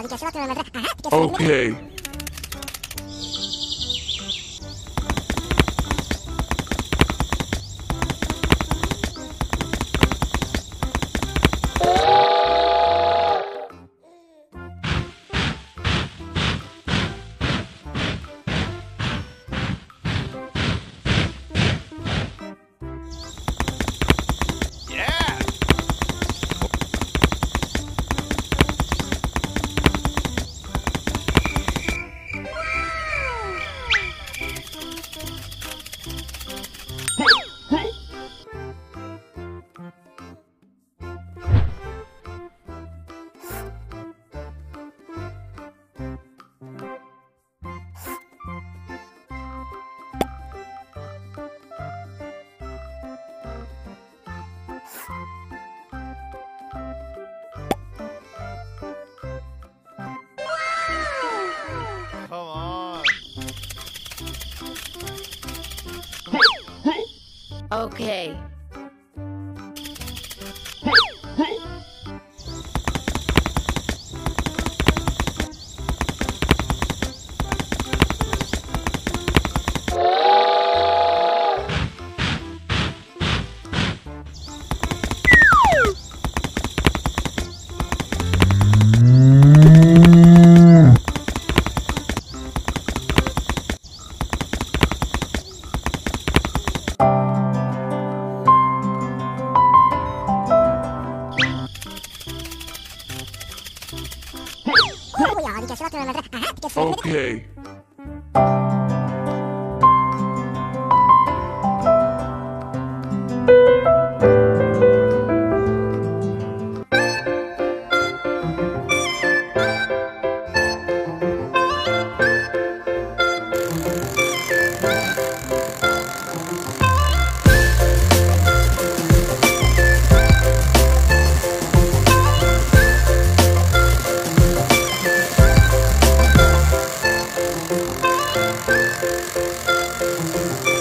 Okay. Okay. Okay.